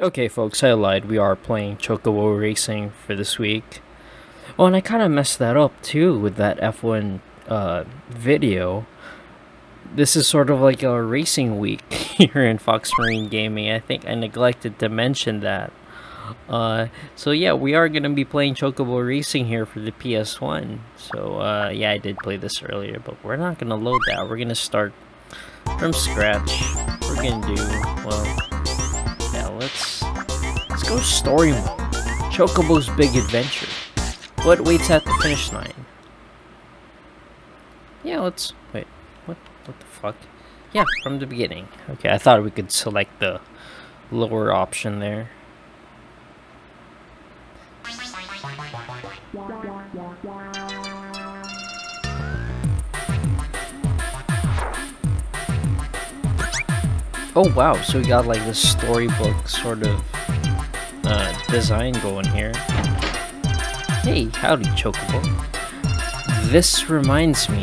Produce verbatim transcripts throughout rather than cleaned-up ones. Okay folks, I lied, we are playing Chocobo Racing for this week. Oh, and I kind of messed that up too with that F one uh, video. This is sort of like a racing week here in Fox Marine Gaming. I think I neglected to mention that. Uh, so yeah, we are going to be playing Chocobo Racing here for the P S one. So uh, yeah, I did play this earlier, but we're not going to load that. We're going to start from scratch. We're going to do, well... Let's, let's go story mode. Chocobo's Big Adventure. What waits at the finish line? Yeah, let's... Wait, what What the fuck? Yeah, from the beginning. Okay, I thought we could select the lower option there. Oh wow, so we got like this storybook sort of uh, design going here. Hey, howdy Chocobo. This reminds me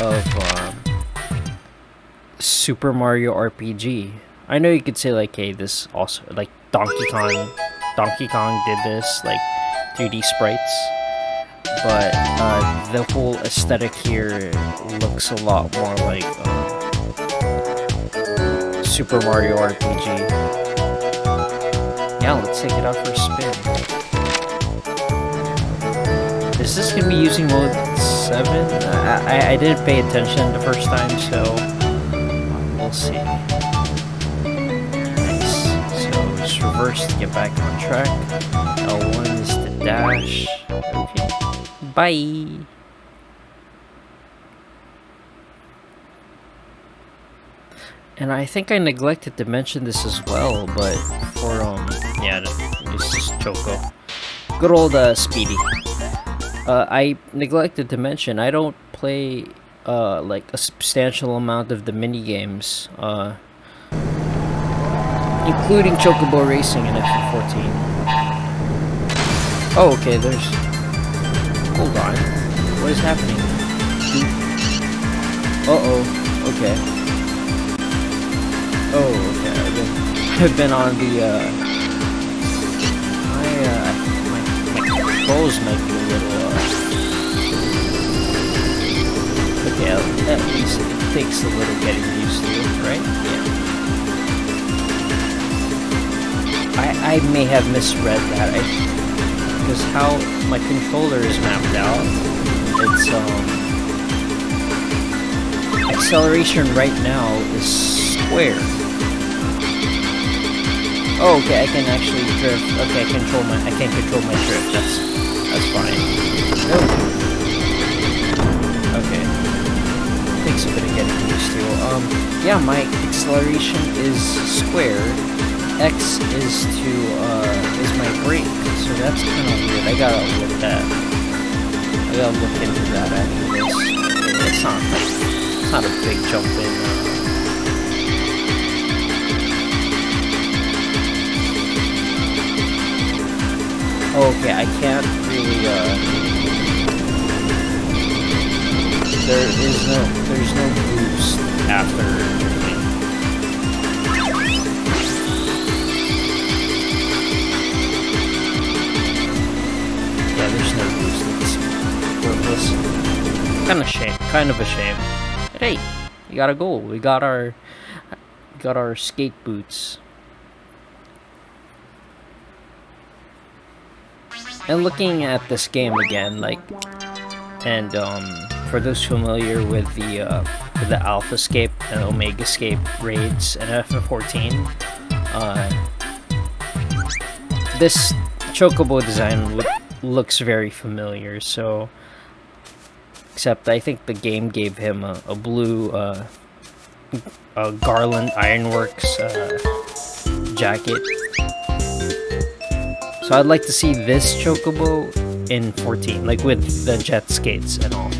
of uh, Super Mario R P G. I know you could say like, hey, this also, like Donkey Kong, Donkey Kong did this, like three D sprites. But uh, the whole aesthetic here looks a lot more like uh, Super Mario R P G. Yeah, let's take it out for a spin. Is this going to be using Mode seven? Uh, I, I didn't pay attention the first time, so we'll see. Nice. So just reverse to get back on track. L one is the dash. Okay. Bye! And I think I neglected to mention this as well, but for, um, yeah, this is Choco. Good old, uh, Speedy. Uh, I neglected to mention, I don't play, uh, like, a substantial amount of the minigames, uh, including Chocobo Racing in F fourteen. Oh, okay, there's... Hold on. What is happening? Uh-oh. Okay. Oh, okay, I've been, I've been on the, uh, my, uh, my, my controls might be a little, uh, okay, at least it takes a little getting used to it, right? Yeah. I, I may have misread that, I, because how my controller is mapped out, it's, um, acceleration right now is square. Oh, okay, I can actually drift. Okay, I control my. I can't control my drift. That's that's fine. Oh. Okay. Takes a bit of getting used to. Um, yeah, my acceleration is square. X is to uh is my brake. So that's kind of weird. I gotta look at that. I gotta look into that after this. It's not. It's not a big jump in. Uh, Okay, I can't really, uh... There is no... There's no boost after... Yeah, there's no boost. It's worthless. Kind of shame. Kind of a shame. But hey, we got a goal. We got our... Got our skate boots. And looking at this game again, like, and um, for those familiar with the uh, with the AlphaScape and OmegaScape raids in F F fourteen, uh, this Chocobo design lo looks very familiar. So, except I think the game gave him a, a blue uh, a Garland Ironworks uh, jacket. So I'd like to see this Chocobo in fourteen, like with the jet skates and all.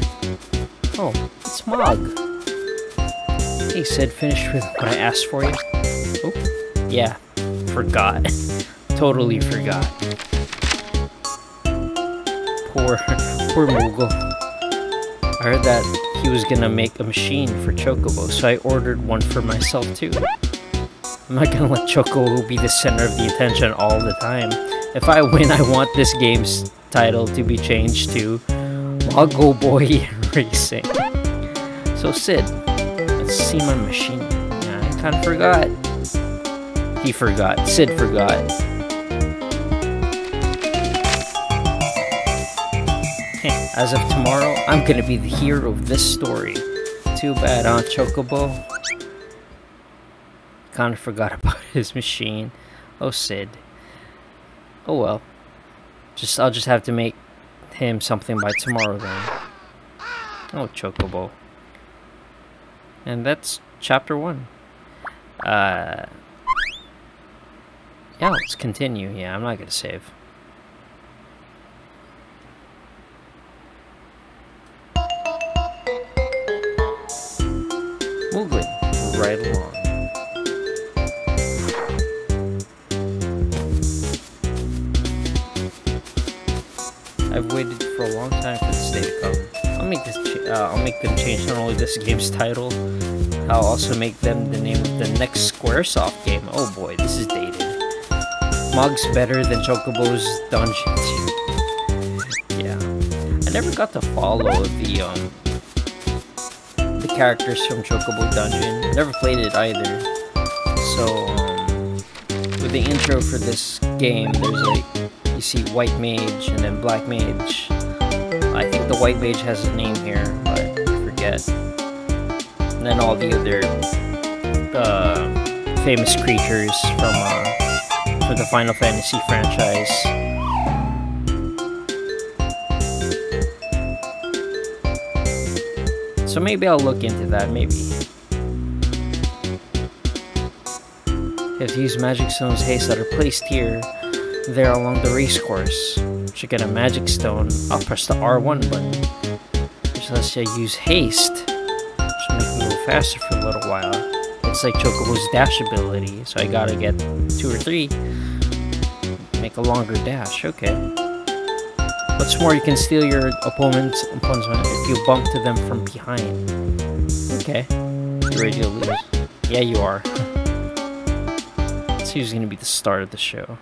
Oh, it's Mog. He said finish with what I asked for you. Oh, yeah. Forgot. Totally forgot. Poor, poor Moogle. I heard that he was gonna make a machine for Chocobo, so I ordered one for myself too. I'm not gonna let Chocobo be the center of the attention all the time. If I win, I want this game's title to be changed to Moogle Boy Racing. So Sid, let's see my machine. I kinda forgot. He forgot. Sid forgot. As of tomorrow, I'm gonna be the hero of this story. Too bad, huh, Chocobo? Kinda forgot about his machine. Oh, Sid. Oh well. Just I'll just have to make him something by tomorrow then. Oh, Chocobo. And that's chapter one. Uh. Yeah, let's continue. Yeah, I'm not gonna save. Moogle, right along. I've waited for a long time for this day to come. I'll make this. Uh, I'll make them change not only this game's title. I'll also make them the name of the next Squaresoft game. Oh boy, this is dated. Mog's better than Chocobo's Dungeon. Yeah, I never got to follow the um. the characters from Chocobo Dungeon. Never played it either. So, um, with the intro for this game, there's like, you see White Mage and then Black Mage. I think the White Mage has a name here, but I forget. And then all the other uh, famous creatures from, uh, from the Final Fantasy franchise. So maybe I'll look into that, maybe. If these magic stones haste that are placed here, they're along the race course. To get a magic stone, I'll press the R one button. Which lets you use haste, which makes me move faster for a little while. It's like Chocobo's dash ability, so I gotta get two or three. Make a longer dash, okay. What's more, you can steal your opponent's opponent's if you bump to them from behind. Okay. You're ready to lose. Yeah, you are. It's usually going to be the start of the show.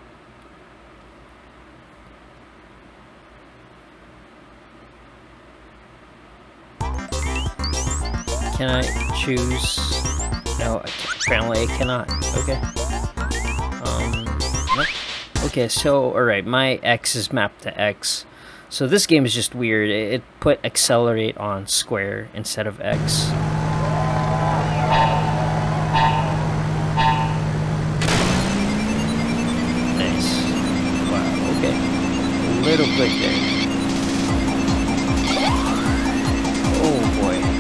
Can I choose? No, apparently I cannot. Okay. Um, nope. Okay, so, alright, my X is mapped to X. So this game is just weird. It put accelerate on square instead of X. Nice. Wow, okay. A little click there. Oh boy.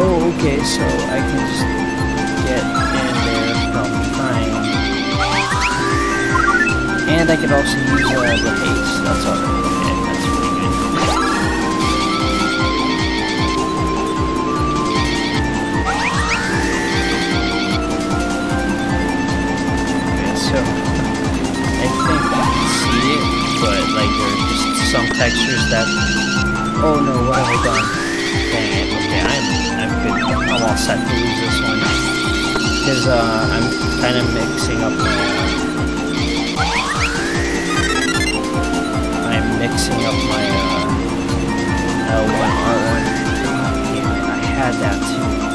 Oh, okay, so I can just get in there from behind. And I can also use uh, the haste, that's all. Okay, that's really good. Okay, so I think I can see it, but like there are just some textures that... Oh no, what have I done? Dang it, okay, I'm, I'm good. I'm all set to lose this one. Because, uh, I'm kind of mixing up my... Uh, I'm mixing up my, uh, L one, R one. Yeah, I had that too.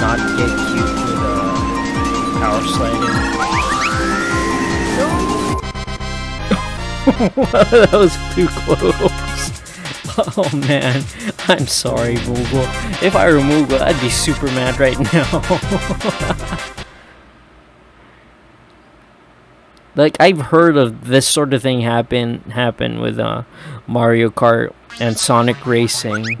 Not get cute with a uh, power sliding. That was too close. Oh man, I'm sorry, Moogle. If I were Moogle, I'd be super mad right now. Like I've heard of this sort of thing happen happen with uh, Mario Kart and Sonic Racing.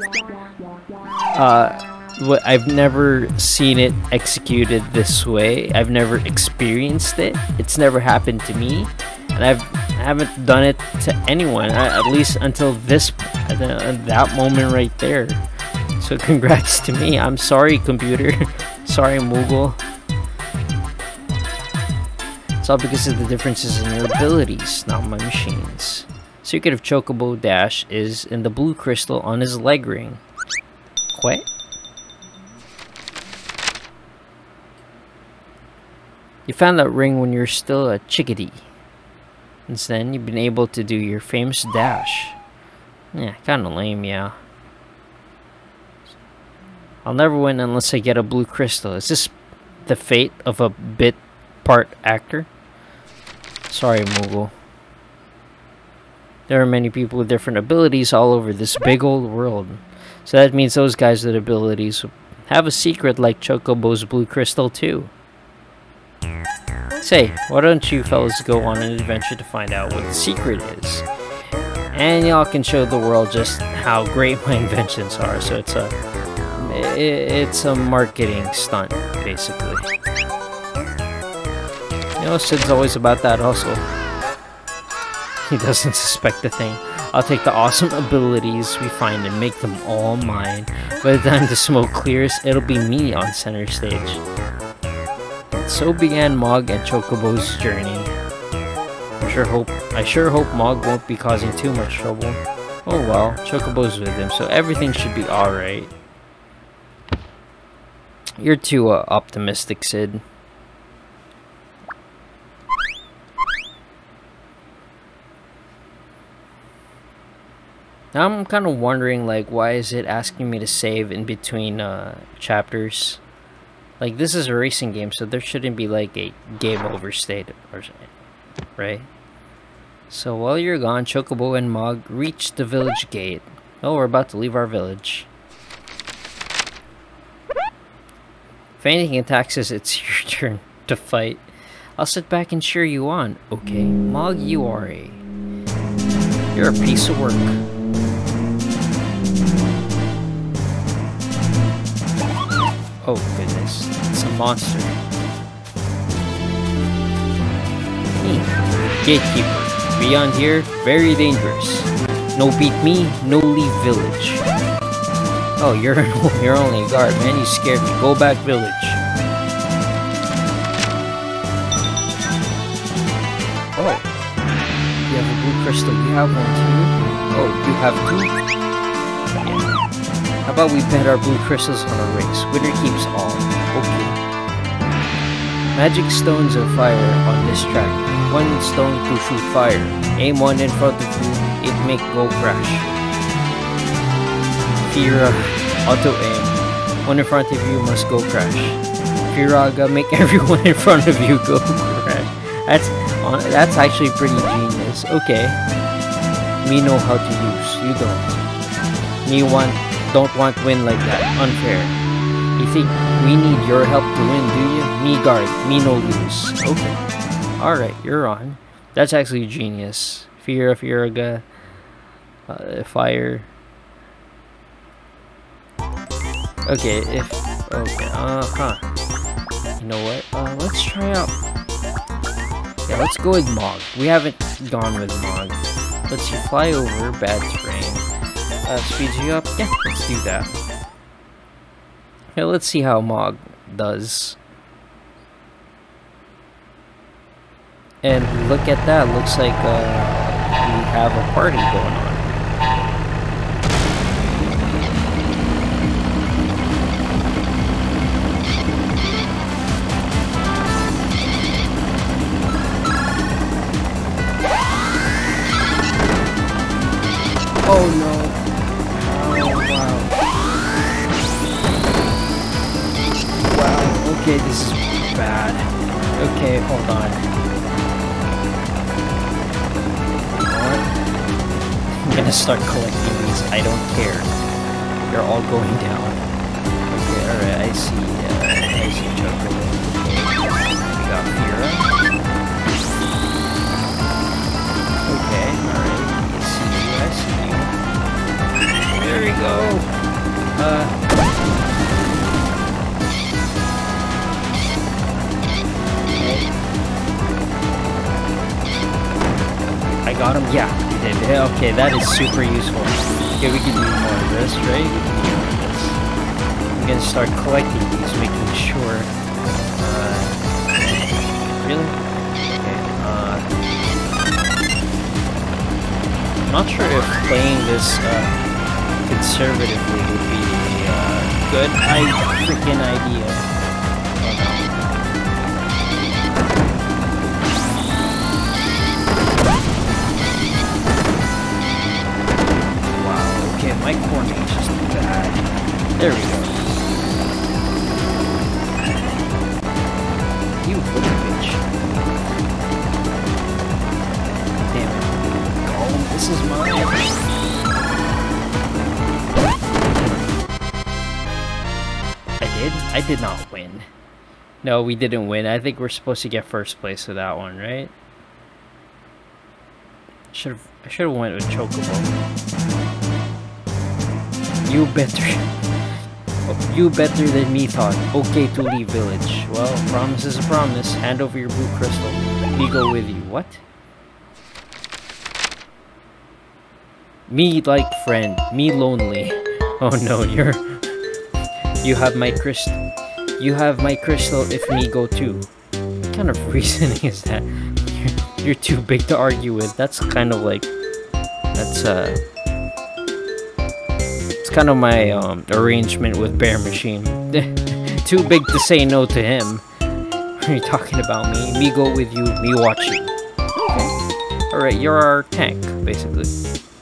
Uh. what I've never seen it executed this way. I've never experienced it. It's never happened to me, and I've I haven't done it to anyone. I, at least until this uh, that moment right there. So congrats to me. I'm sorry, computer. Sorry, Moogle. It's all because of the differences in your abilities, not my machines. Secret of Chocobo Dash is in the blue crystal on his leg ring. Quit. You found that ring when you were still a chickadee. Since then, you've been able to do your famous dash. Yeah, kinda lame, yeah. I'll never win unless I get a blue crystal. Is this the fate of a bit part actor? Sorry, Moogle. There are many people with different abilities all over this big old world. So that means those guys with abilities have a secret like Chocobo's blue crystal too. Say, why don't you fellas go on an adventure to find out what the secret is? And y'all can show the world just how great my inventions are. So it's a it's a marketing stunt, basically. You know, Sid's always about that also. He doesn't suspect a thing. I'll take the awesome abilities we find and make them all mine. By the time the smoke clears, it'll be me on center stage. And so began Mog and Chocobo's journey. I sure hope, I sure hope Mog won't be causing too much trouble. Oh well, Chocobo's with him, so everything should be alright. You're too uh, optimistic, Sid. Now I'm kind of wondering, like, why is it asking me to save in between uh, chapters? Like, this is a racing game, so there shouldn't be, like, a game over state, or right? So while you're gone, Chocobo and Mog reach the village gate. Oh, we're about to leave our village. If anything attacks us, it's your turn to fight. I'll sit back and cheer you on. Okay, Mog, you are a... You're a piece of work. Oh goodness, it's a monster. Hey, gatekeeper, beyond here, very dangerous. No beat me, no leave village. Oh, you're you're only a guard, man. You scared me. Go back, village. Oh, you have a blue crystal. You have one too. Oh, you have two. How about we bet our blue crystals on a race? Winner keeps all. Okay. Magic stones of fire on this track. One stone to shoot fire. Aim one in front of you. It make go crash. Fira. Auto aim. One in front of you must go crash. Firaga. Make everyone in front of you go crash. That's that's actually pretty genius. Okay. Me know how to use. You don't. Me want. Don't want win like that. Unfair. You think we need your help to win, do you? Me guard. Me no lose. Okay. Alright, you're on. That's actually genius. Fear of Yurga. Uh, fire. Okay, if... Okay, uh-huh. You know what? Uh, let's try out... Yeah, let's go with Mog. We haven't gone with Mog. Let's see, fly over bad terrain. Uh, speeds you up? Yeah, let's do that. Okay, let's see how Mog does. And look at that, looks like uh, we have a party going on. Oh no. Okay, this is bad. Okay, hold on. I'm gonna start collecting these. I don't care. They're all going down. Okay, alright, I see. Uh, I see Chocobo. We got Mira. Okay, alright. I see you, I see you. There we go. Uh. I got him? Yeah, we did. Okay, that is super useful. Okay, we can do more of this, right? I'm gonna start collecting these, making sure. Uh, really? Okay, uh, I'm not sure if playing this uh, conservatively would be a uh, good freaking idea. My coordinate's just bad. There we go. You little bitch. Damn it. Golem, this is my episode. I did? I did not win. No, we didn't win. I think we're supposed to get first place with that one, right? Should've, I should've went with Chocobo. You better, you better than me thought. Okay, to leave village. Well, promise is a promise. Hand over your blue crystal. Me go with you. What? Me like friend. Me lonely. Oh no, you're. You have my crystal. You have my crystal. If me go too. What kind of reasoning is that? You're, you're too big to argue with. That's kind of like. That's uh. kind of my um, arrangement with Bear Machine. Too big to say no to him. Are you talking about me? Me go with you, me watch you. Okay. Alright, you're our tank, basically.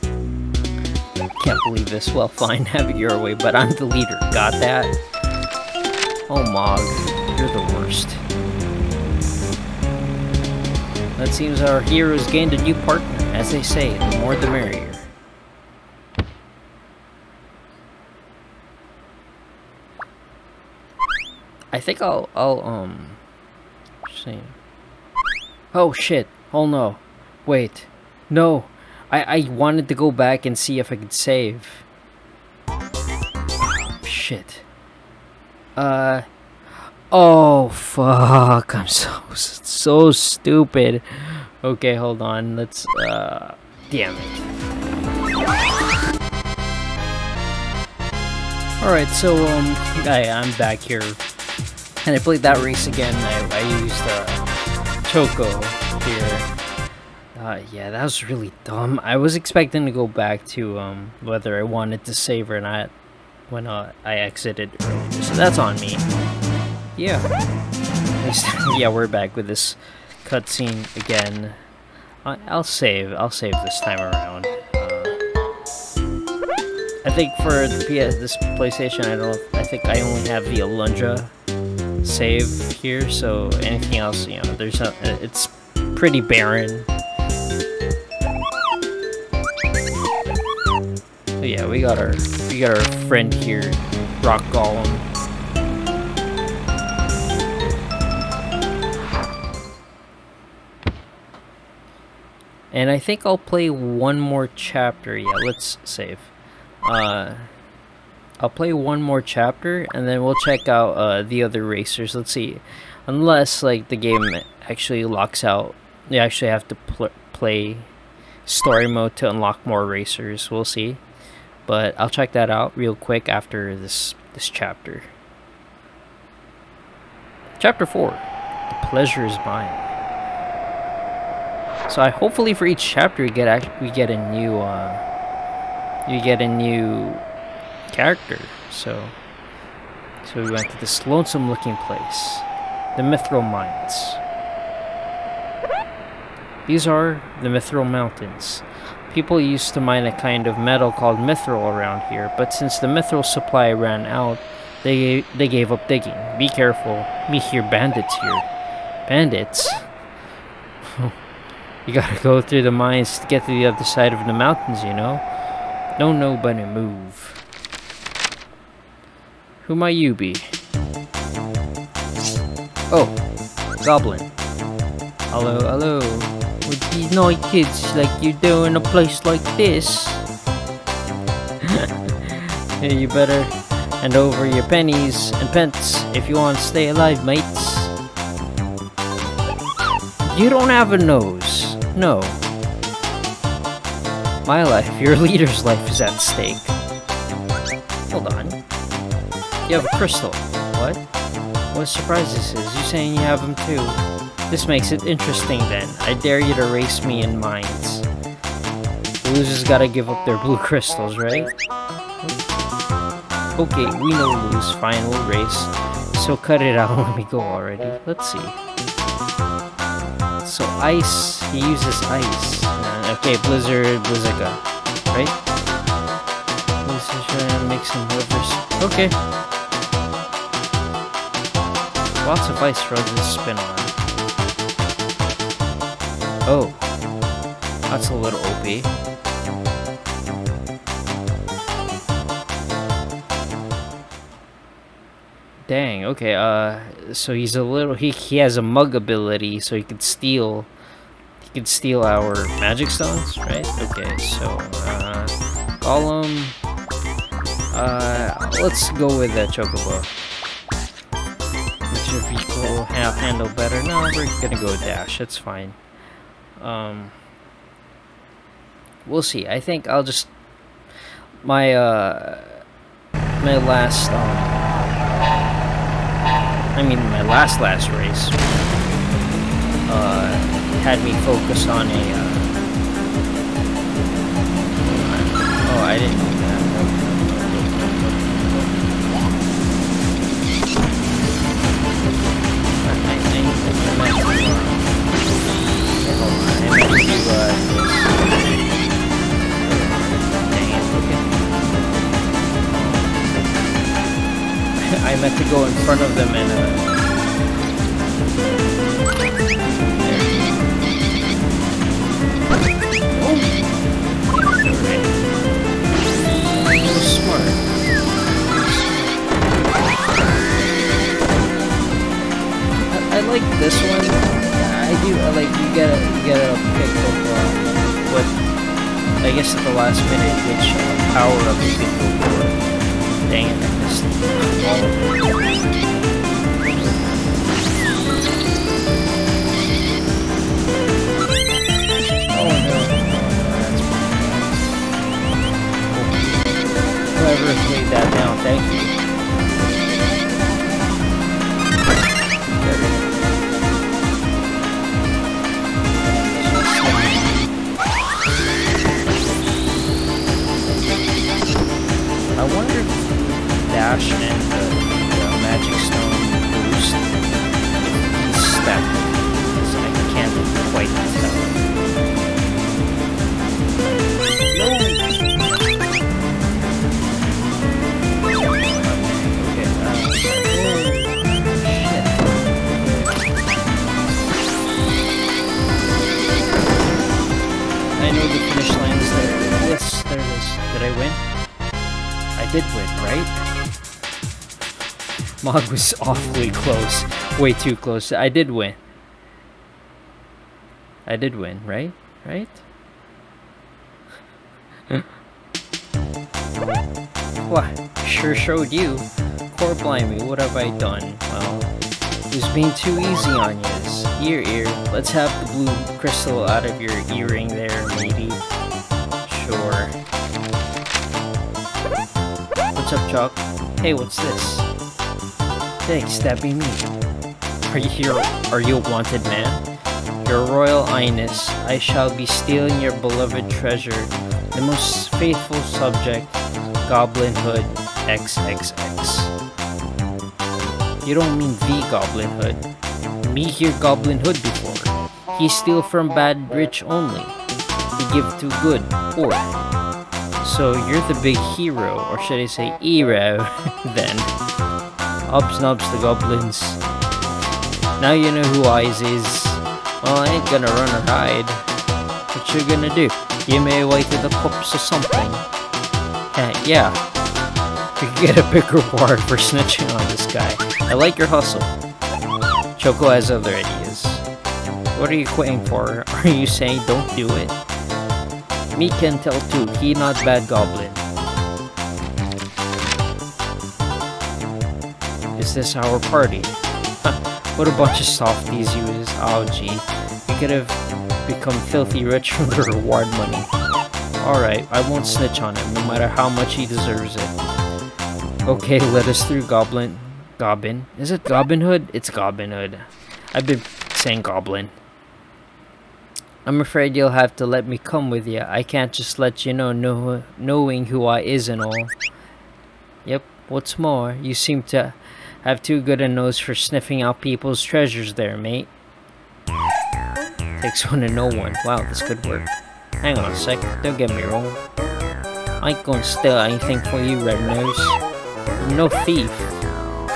Can't believe this. Well, fine, have it your way, but I'm the leader. Got that? Oh, Mog, you're the worst. Well, it seems our heroes gained a new partner. As they say, the more the merrier. I think I'll, I'll, um, see. Oh shit, oh no, wait, no, I, I wanted to go back and see if I could save. Shit. Uh, oh fuck, I'm so, so stupid. Okay, hold on, let's, uh, damn it. Alright, so, um, I, I'm back here. And I played that race again. I, I used uh, Choco here. Uh, yeah, that was really dumb. I was expecting to go back to um, whether I wanted to save or not when uh, I exited earlier. So that's on me. Yeah. At least, yeah, we're back with this cutscene again. I, I'll save. I'll save this time around. Uh, I think for the P S, this PlayStation, I don't. I think I only have the Alundra save here, so anything else, you know, there's not, it's pretty barren. So yeah, we got our we got our friend here, Rock Golem. And I think I'll play one more chapter. Yeah, let's save. Uh I'll play one more chapter, and then we'll check out uh, the other racers. Let's see. Unless, like, the game actually locks out. You actually have to pl play story mode to unlock more racers. We'll see. But I'll check that out real quick after this, this chapter. Chapter four. The pleasure is mine. So I hopefully for each chapter we get, we get a new... Uh, you get a new... character. So so we went to this lonesome looking place, the Mithril Mines. These are the Mithril Mountains. People used to mine a kind of metal called mithril around here, but since the mithril supply ran out, they they gave up digging. Be careful, me hear bandits here. Bandits? You gotta go through the mines to get to the other side of the mountains, you know. Don't nobody move. Who might you be? Oh, Goblin. Hello, hello. Would you know kids like you do in a place like this? Hey, you better hand over your pennies and pence if you want to stay alive, mates. You don't have a nose. No. My life, your leader's life is at stake. Hold on. You have a crystal. What? What a surprise this is. You're saying you have them too. This makes it interesting then. I dare you to race me in mines. Losers gotta give up their blue crystals, right? Okay, we know lose. Fine, we'll race. So cut it out when we go already. Let's see. So ice, he uses ice. Uh, okay, Blizzard, Blizzica, right? This is trying to make some rivers. Okay. Lots of ice roads to spin on. Oh. That's a little O P. Dang, okay, uh, so he's a little, he, he has a mug ability, so he could steal, he could steal our magic stones, right? Okay, so, uh, Golem, uh, let's go with that Chocobo. Is your vehicle half handle better? No, we're gonna go dash, that's fine. Um, we'll see, I think I'll just, my, uh, my last, um, I mean, my last last race uh, had me focus on a. Uh, oh, I didn't do that. I think I meant to. Hold on, I meant to. Uh, I meant to go in front of them and, uh... Oh! Alright. So smart. I, I like this one. I do, I like, you get a, you get a pick of, uh, what, I guess at the last minute, which uh, power-up you can go for. Dang it, I missed all of it. Oh no, that's pretty bad. Whoever laid that down, thank you. I wonder if dash and the, the magic stone boost is stacked, so I can't quite tell. No! Okay, uh, I know the finish line is there. Yes, there it is. Did I win? I did win, right? Mog was awfully close. Way too close. I did win. I did win, right? Right? What? Sure showed you. Poor blimey, what have I done? Well, it was being too easy on you. Ear, ear. Let's have the blue crystal out of your earring there, matey. Sure. What's up, Chalk? Hey, what's this? Thanks, that be me. Are you here? Are you a wanted man? Your Royal Highness, I shall be stealing your beloved treasure, the most faithful subject, Goblin Hood triple X. You don't mean the Goblin Hood. Me hear Goblin Hood before. He steal from bad rich only. He give to good poor. So you're the big hero, or should I say hero, then. Obs nobs the goblins. Now you know who Eyes is. Well, I ain't gonna run or hide. What you gonna do? You may wait to the cops or something. Uh, yeah. You get a big reward for snitching on this guy. I like your hustle. Choco has other ideas. What are you quitting for? Are you saying don't do it? Me can tell too. He not bad goblin. Is this our party? What a bunch of softies you is. Oh gee, we could have become filthy rich for the reward money. Alright, I won't snitch on him, no matter how much he deserves it. Okay, let us through, Goblin. Goblin? Is it Goblin Hood? It's Goblin Hood. I've been saying Goblin. I'm afraid you'll have to let me come with you. I can't just let you know, know knowing who I is and all. Yep, what's more, you seem to have too good a nose for sniffing out people's treasures there, mate. Takes one to know one. Wow, this could work. Hang on a sec, don't get me wrong. I ain't gonna steal anything for you, Red Nose. I'm no thief.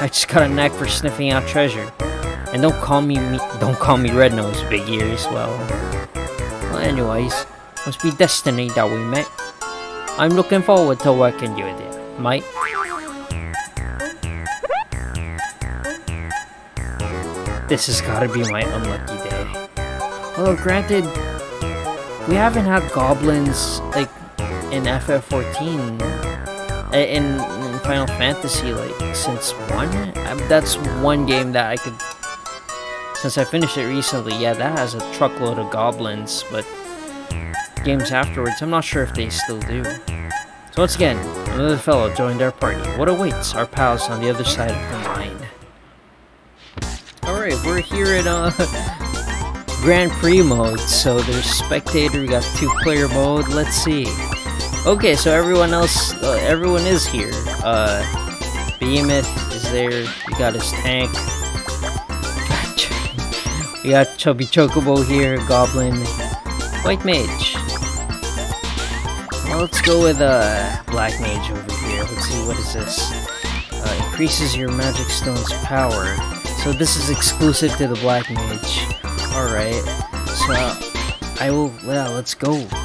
I just got a knack for sniffing out treasure. And don't call me, me don't call me Red Nose, Big Ears. Well, well, anyways, must be destiny that we met. I'm looking forward to working with you, mate. This has got to be my unlucky day. Although, granted, we haven't had goblins like in F F fourteen, in, in Final Fantasy, like since one. I, that's one game that I could. Since I finished it recently, yeah, that has a truckload of goblins, but games afterwards, I'm not sure if they still do. So once again, another fellow joined our party. What awaits our pals on the other side of the mine? Alright, we're here in uh, Grand Prix mode, so there's spectator, we got two-player mode, let's see. Okay, so everyone else, uh, everyone is here. Uh, Behemoth is there, you got his tank. We got Chubby Chocobo here, Goblin, White Mage. Well, let's go with uh, Black Mage over here. Let's see, what is this? Uh, increases your magic stone's power. So this is exclusive to the Black Mage. Alright, so uh, I will, well, let's go. To,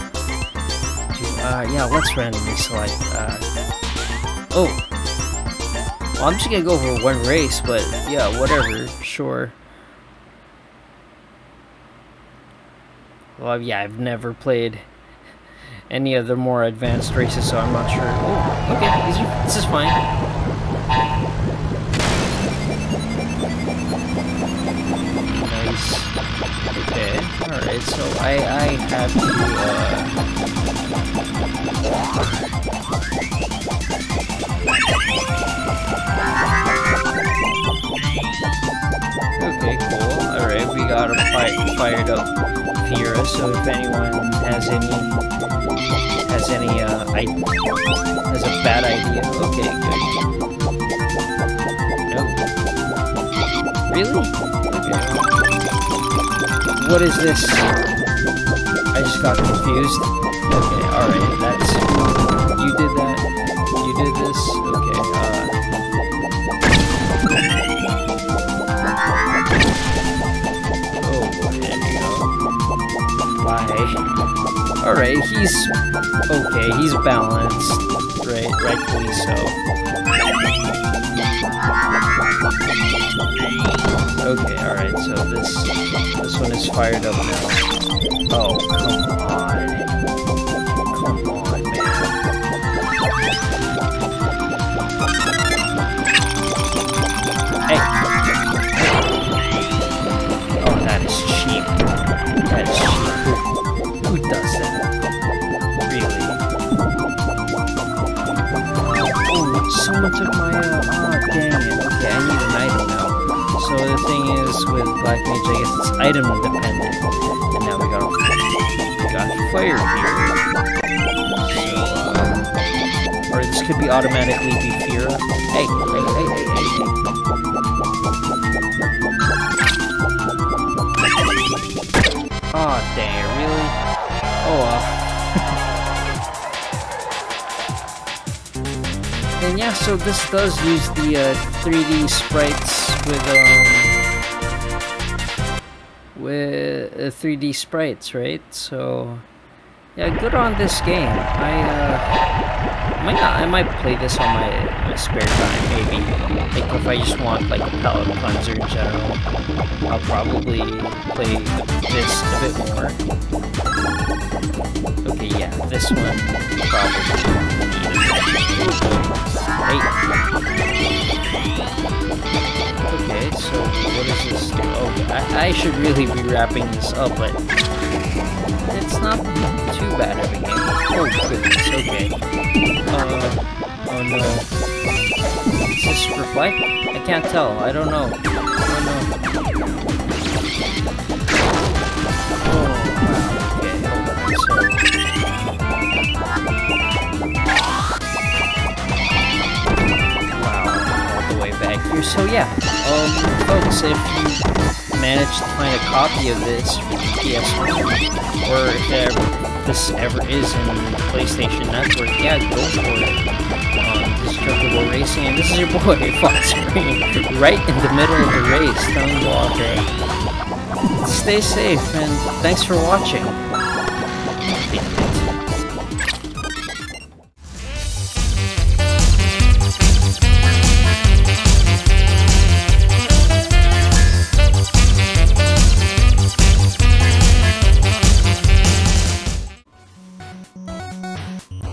uh, yeah, let's randomly select, uh, oh. Well, I'm just gonna go for one race, but yeah, whatever, sure. Well, yeah, I've never played any of the more advanced races, so I'm not sure. Oh, okay, these are, this is fine. Nice. Okay, alright, so I, I have to, uh... okay, cool. Alright, we got a fired up here, so if anyone has any has any uh I has a bad idea. Okay, good. Nope. Really? Okay. What is this? I just got confused. Okay, alright, that's you did that. You did this. Okay, uh oh, there you go. Why? Alright, he's okay, he's balanced. Right, rightfully so. Okay, alright, so this this one is fired up now. Oh, come on. Come on, man. Hey. Oh, that is cheap. That is cheap. Who does that? Really? Oh, someone took my, uh, oh, dang it. Okay, I need an item now. So the thing is, with Black Mage, I guess it's item dependent. And now we got, we got fire here. So, uh, or this could be automatically be fear. Hey, hey, hey, hey, hey, hey. Aw, oh, dang, really? Oh well. And yeah, so this does use the uh, three D sprites with um with uh, three D sprites, right? So yeah, good on this game. I uh, might not, I might play this on my, my spare time, maybe. Like if I just want like a palette cleanser in general, I'll probably play this a bit more. Okay, yeah, this one probably. Wait. Okay, so what is this? Oh, I, I should really be wrapping this up, but. It's not too bad of a game. Oh goodness, okay. Uh, oh no. Is this for flight? I can't tell, I don't know. Oh no. Oh, wow, okay, so... So yeah, um, folks, if you manage to find a copy of this for the P S one, or if ever, this ever is in the PlayStation Network, yeah, go for it. Um, this is Chocobo Racing, and this is your boy, Fox Marine, right in the middle of the race, telling you all day. Stay safe, and thanks for watching.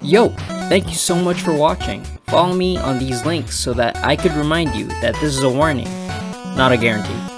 Yo, thank you so much for watching. Follow me on these links so that I could remind you that this is a warning, not a guarantee.